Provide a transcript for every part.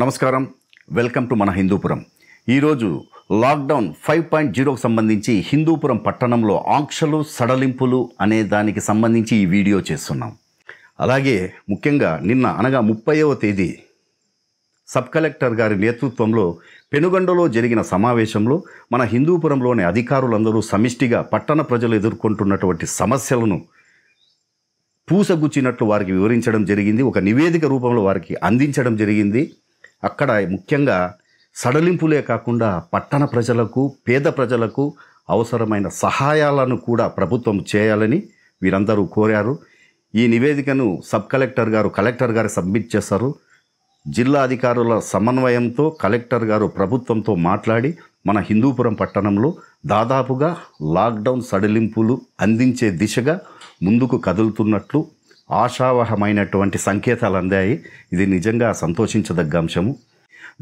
నమస్కారం welcome to మన హిందూపురం ఈ రోజు లాక్డౌన్ 5.0 కు సంబంధించి హిందూపురం పట్టణంలో ఆంక్షలు సడలింపులు అనే దానికి సంబంధించి ఈ వీడియో చేస్తున్నాం అలాగే ముఖ్యంగా నిన్న అనగా 30వ తేదీ సబ్ కలెక్టర్ గారి నేతృత్వంలో పెనుగండలో జరిగిన సమావేశంలో మన హిందూపురంలోని అధికారులందరూ సమిష్టిగా పట్టణ ప్రజలు ఎదుర్కొంటున్నటువంటి సమస్యలను పూసగుచ్చినట్లు వారికి వివరించడం జరిగింది ఒక నివేదిక రూపంలో వారికి అందించడం జరిగింది అక్కడ ముఖ్యంగా సడలింపులే కాకుండా పట్టణ ప్రజలకు పేద ప్రజలకు అవసరమైన సహాయాలను కూడా ప్రభుత్వం చేయాలని వీరందరూ కోరారు ఈ నివేదికను సబ్ కలెక్టర్ గారు కలెక్టర్ గారికి సబ్మిట్ చేశారు జిల్లా అధికారుల సమన్వయంతో కలెక్టర్ గారు ప్రభుత్వంతో మాట్లాడి మన హిందూపురం పట్టణంలో దాదాపుగా లాక్డౌన్ సడలింపులు అందించే దిశగా ముందుకు కదులుతున్నట్లు ఆశావహమైనటువంటి సంకేతాలు అందాయి ఇది నిజంగా సంతోషించదగ్గ అంశము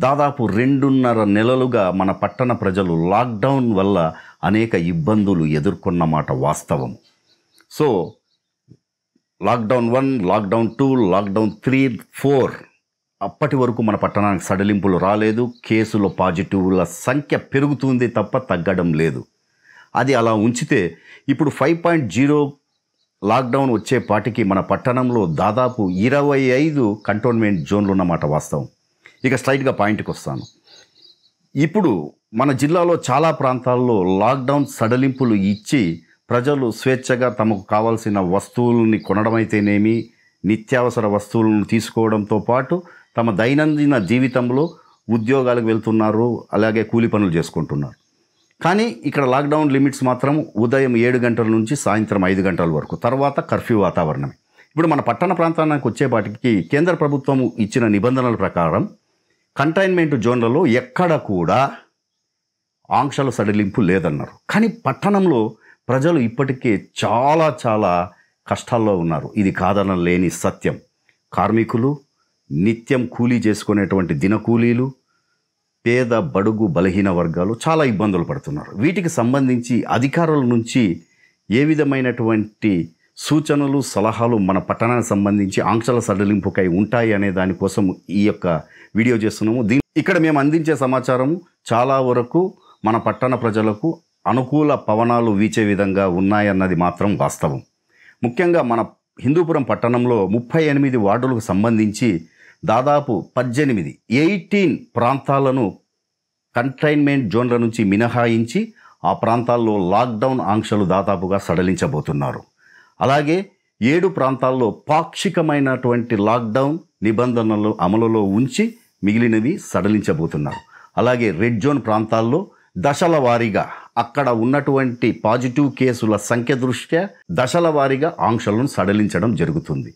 దాదాపు 2.5 నెలలుగా మన పట్టణ ప్రజలు లాక్డౌన్ వల్ల అనేక ఇబ్బందులు ఎదుర్కొన్న మాట వాస్తవం సో లాక్డౌన్ 1 లాక్డౌన్ 2 లాక్డౌన్ 3, 4 అప్పటి వరకు మన పట్టణానికి సడలింపులు రాలేదు కేసుల పాజిటివ్ల సంఖ్య పెరుగుతుంది తప్ప తగ్గడం లేదు అది అలా ఉంచితే ఇప్పుడు 5.0 లాక్డౌన్ వచ్చేపాటికి మన పట్టణంలో దాదాపు 25 కంటోన్మెంట్ జోన్లు ఉన్నమాట వాస్తవం ఇక స్ట్రైట్గా పాయింట్కి వస్తాను ఇప్పుడు మన జిల్లాలో చాలా ప్రాంతాల్లో లాక్డౌన్ సడలింపులు ఇచ్చి ప్రజలు స్వేచ్ఛగా తమకు కావాల్సిన వస్తువులని కొనడమైతేనేమి నిత్యావసర వస్తువులను తీసుకోవడంతో పాటు తమ దైనందిన జీవితంలో ఉద్యోగాలకు వెళ్తున్నారు అలాగే కూలి పనులు చేసుకుంటున్నారు కానీ ఇక్కడ లాక్డౌన్ లిమిట్స్ మాత్రం ఉదయం 7 గంటల నుంచి సాయంత్రం 5 గంటల వరకు తర్వాత కర్ఫ్యూ వాతావరణమే ఇప్పుడు మన పట్టణ ప్రాంతానికి వచ్చేపాటికి కేంద్ర ప్రభుత్వం ఇచ్చిన నిబంధనల ప్రకారం కంటైన్మెంట్ జోన్లలో ఎక్కడ కూడా ఆంక్షల సడలింపు లేదన్నారు కానీ పట్టణంలో ప్రజలు ఇప్పటికే చాలా కష్టాల్లో ఉన్నారు ఇది కాదనలేని సత్యం కార్మికులు నిత్యం కూలీ చేసుకునేటువంటి దినకూలీలు పేద బడుగు బలహీన వర్గాలు చాలా ఇబ్బందులు పడుతున్నారు వీటికి సంబంధించి అధికారుల నుంచి ఏ విధమైనటువంటి సూచనలు సలహాలు మన పట్టణానికి సంబంధించి ఆంక్షల సడలింపుకై ఉంటాయి అనే దానికోసం ఈ యొక్క వీడియో చేస్తున్నాము ఇక్కడ మేము అందించే సమాచారం చాలా వరకు మన పట్టణ ప్రజలకు అనుకూల పవనాలు వీచే విధంగా ఉన్నాయన్నది మాత్రం వాస్తవం ముఖ్యంగా మన హిందూపురం పట్టణంలో 38 వార్డులకు సంబంధించి దాదాపు 18 ప్రాంతాలను కంటైన్మెంట్ జోన్ల నుంచి మినహాయించి ఆ ప్రాంతాల్లో లాక్డౌన్ ఆంక్షలు దాదాపుగా సడలించబోతున్నారు అలాగే 7 ప్రాంతాల్లో పాక్షికమైనటువంటి లాక్డౌన్ నిబంధనలు అమలులో ఉంచి మిగిలినవి సడలించబోతున్నారు అలాగే రెడ్ జోన్ ప్రాంతాల్లో దశల వారీగా అక్కడ ఉన్నటువంటి పాజిటివ్ కేసుల సంఖ్య దృష్ట్యా దశల వారీగా ఆంక్షలను సడలించడం జరుగుతుంది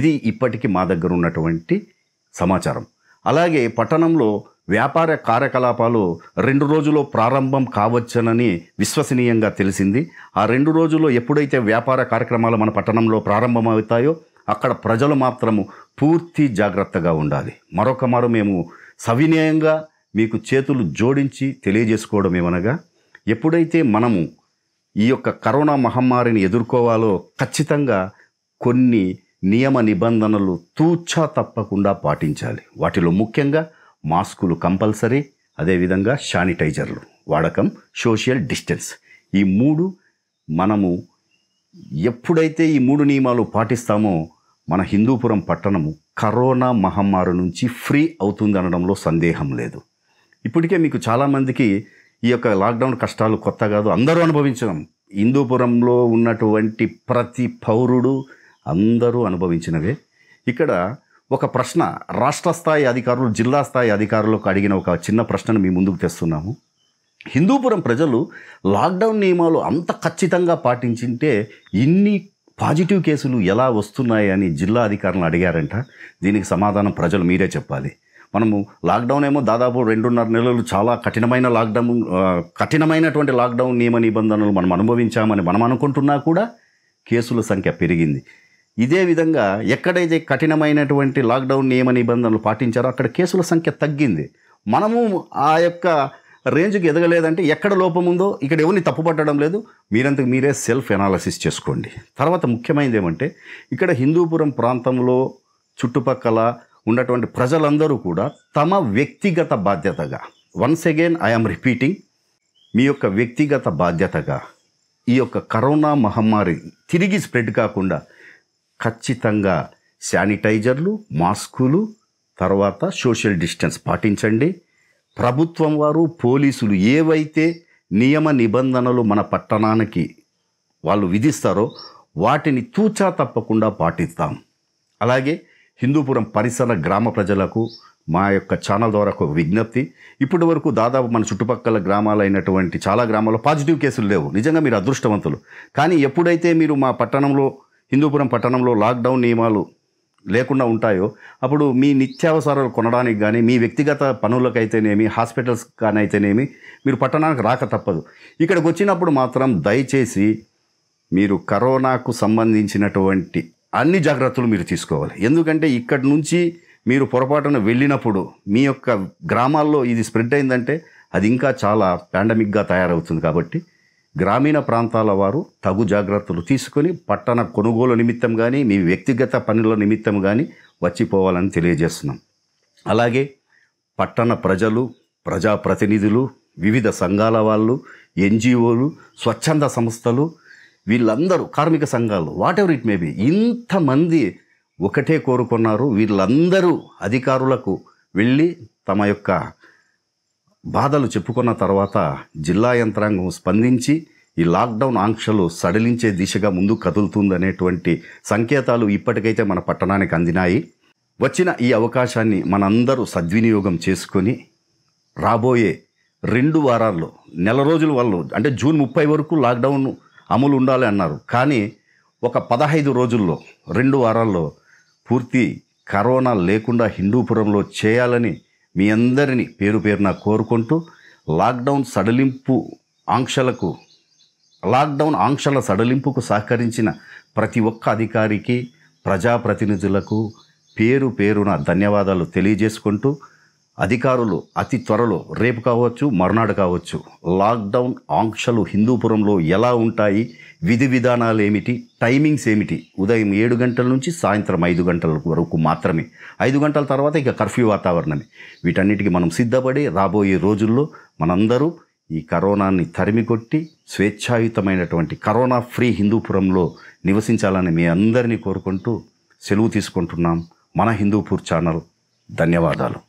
ఇది ఇప్పటికీ మా దగ్గర ఉన్నటువంటి సమాచారం అలాగే పట్టణంలో వ్యాపార కార్యకలాపాలు 2 రోజుల్లో ప్రారంభం కావచ్చనని విశ్వసనీయంగా తెలిసింది ఆ 2 రోజుల్లో ఎప్పుడైతే వ్యాపార కార్యక్రమాలు మన పట్టణంలో ప్రారంభమవుతాయో అక్కడ ప్రజలు మాత్రము పూర్తి జాగ్రత్తగా ఉండాలి మరొక మారు మేము సవినయంగా మీకు చేతులు జోడించి తెలియజేసుకోవడం ఏమనగా ఎప్పుడైతే మనము ఈ యొక్క కరోనా మహమ్మారిని ఎదుర్కోవాలో ఖచ్చితంగా కొన్ని నియమ నిబంధనలు తూచా తప్పకుండా పాటించాలి వాటిలో ముఖ్యంగా మాస్కులు కంపల్సరీ అదేవిధంగా శానిటైజర్లు వాడకం సోషల్ డిస్టెన్స్ ఈ 3 మనము ఎప్పుడైతే ఈ 3 నియమాలు పాటిస్తామో మన హిందూపురం పట్టణము కరోనా మహమ్మారి నుంచి ఫ్రీ అవుతుంది అనడంలో సందేహం లేదు ఇప్పటికే మీకు చాలామందికి ఈ యొక్క లాక్డౌన్ కష్టాలు కొత్త కాదు అందరూ అనుభవించడం హిందూపురంలో ఉన్నటువంటి ప్రతి పౌరుడు అందరూ అనుభవించినవే ఇక్కడ ఒక ప్రశ్న రాష్ట్ర స్థాయి అధికారులు జిల్లా స్థాయి అధికారులకు అడిగిన ఒక చిన్న ప్రశ్నను మీ ముందుకు తెస్తున్నాము హిందూపురం ప్రజలు లాక్డౌన్ నియమాలు అంత ఖచ్చితంగా పాటించింటే ఇన్ని పాజిటివ్ కేసులు ఎలా వస్తున్నాయని జిల్లా అధికారులను అడిగారంట దీనికి సమాధానం ప్రజలు మీరే చెప్పాలి మనము లాక్డౌన్ ఏమో దాదాపు 2.5 నెలలు చాలా కఠినమైనటువంటి లాక్డౌన్ నియమ నిబంధనలు మనం అనుభవించామని మనం అనుకుంటున్నా కూడా కేసుల సంఖ్య పెరిగింది ఇదే విధంగా ఎక్కడైతే కఠినమైనటువంటి లాక్డౌన్ నియమ నిబంధనలు పాటించారో అక్కడ కేసుల సంఖ్య తగ్గింది మనము ఆ యొక్క రేంజ్కి ఎదగలేదంటే ఎక్కడ లోపం ఉందో ఇక్కడ ఎవరిని తప్పుపట్టడం లేదు మీరంతకు మీరే సెల్ఫ్ ఎనాలిసిస్ చేసుకోండి తర్వాత ముఖ్యమైనది ఏమంటే ఇక్కడ హిందూపురం ప్రాంతంలో చుట్టుపక్కల ఉన్నటువంటి ప్రజలందరూ కూడా తమ వ్యక్తిగత బాధ్యతగా once again I am repeating మీ యొక్క వ్యక్తిగత బాధ్యతగా ఈ యొక్క కరోనా మహమ్మారి తిరిగి స్ప్రెడ్ కాకుండా ఖచ్చితంగా శానిటైజర్లు మాస్కులు తర్వాత సోషల్ డిస్టెన్స్ పాటించండి ప్రభుత్వం వారు పోలీసులు ఏవైతే నియమ నిబంధనలు మన పట్టణానికి వాళ్ళు విధిస్తారో వాటిని తూచా తప్పకుండా పాటిస్తాం అలాగే హిందూపురం పరిసర గ్రామ ప్రజలకు మా యొక్క ఛానల్ ద్వారా ఒక విజ్ఞప్తి ఇప్పటి వరకు దాదాపు మన చుట్టుపక్కల గ్రామాలైనటువంటి చాలా గ్రామాల్లో పాజిటివ్ కేసులు లేవు నిజంగా మీరు అదృష్టవంతులు కానీ ఎప్పుడైతే మీరు మా పట్టణంలో హిందూపురం పట్టణంలో లాక్డౌన్ నియమాలు లేకుండా ఉంటాయో అప్పుడు మీ నిత్యావసరాలు కొనడానికి కానీ మీ వ్యక్తిగత పనులకైతేనేమి హాస్పిటల్స్ కానైతేనేమి మీరు పట్టణానికి రాక తప్పదు ఇక్కడికి వచ్చినప్పుడు మాత్రం దయచేసి మీరు కరోనాకు సంబంధించినటువంటి అన్ని జాగ్రత్తలు మీరు తీసుకోవాలి ఎందుకంటే ఇక్కడి నుంచి మీరు పొరపాటున వెళ్ళినప్పుడు మీ యొక్క గ్రామాల్లో ఇది స్ప్రెడ్ అయిందంటే అది ఇంకా చాలా పాండమిక్గా తయారవుతుంది కాబట్టి గ్రామీణ ప్రాంతాల వారు తగు జాగ్రత్తలు తీసుకొని పట్టణ కొనుగోలు నిమిత్తం కానీ మీ వ్యక్తిగత పనుల నిమిత్తం కానీ వచ్చిపోవాలని తెలియజేస్తున్నాం అలాగే పట్టణ ప్రజలు ప్రజాప్రతినిధులు వివిధ సంఘాల వాళ్ళు ఎన్జిఓలు స్వచ్ఛంద సంస్థలు వీళ్ళందరూ కార్మిక సంఘాలు whatever it may be ఇంతమంది ఒకటే కోరుకున్నారు వీళ్ళందరూ అధికారులకు వెళ్ళి తమ యొక్క బాధలు చెప్పుకున్న తర్వాత జిల్లా యంత్రాంగం స్పందించి ఈ లాక్డౌన్ ఆంక్షలు సడలించే దిశగా ముందుకు కదులుతుందనేటువంటి సంకేతాలు ఇప్పటికైతే మన పట్టణానికి అందినాయి వచ్చిన ఈ అవకాశాన్ని మనందరూ సద్వినియోగం చేసుకొని రాబోయే 2 వారాల్లో నెల రోజుల వాళ్ళు అంటే జూన్ 30 వరకు లాక్డౌన్ అమలు ఉండాలి అన్నారు కానీ ఒక 15 రోజుల్లో 2 వారాల్లో పూర్తి కరోనా లేకుండా హిందూపురంలో చేయాలని మీ అందరినీ పేరు పేరున కోరుకుంటూ లాక్డౌన్ ఆంక్షల సడలింపుకు సహకరించిన ప్రతి ఒక్క అధికారికి ప్రజాప్రతినిధులకు పేరు పేరున ధన్యవాదాలు తెలియజేసుకుంటూ అధికారులు అతి త్వరలో రేపు కావచ్చు మర్నాడు కావచ్చు లాక్డౌన్ ఆంక్షలు హిందూపురంలో ఎలా ఉంటాయి విధి విధానాలు ఏమిటి టైమింగ్స్ ఏమిటి ఉదయం 7 గంటల నుంచి సాయంత్రం 5 గంటల వరకు మాత్రమే 5 గంటల తర్వాత ఇక కర్ఫ్యూ వాతావరణమే వీటన్నిటికీ మనం సిద్ధపడి రాబోయే రోజుల్లో మనందరూ ఈ కరోనాని తరిమికొట్టి స్వేచ్ఛాయుతమైనటువంటి కరోనా ఫ్రీ హిందూపురంలో నివసించాలని మీ అందరినీ కోరుకుంటూ సెలవు తీసుకుంటున్నాం మన హిందూపూర్ ఛానల్ ధన్యవాదాలు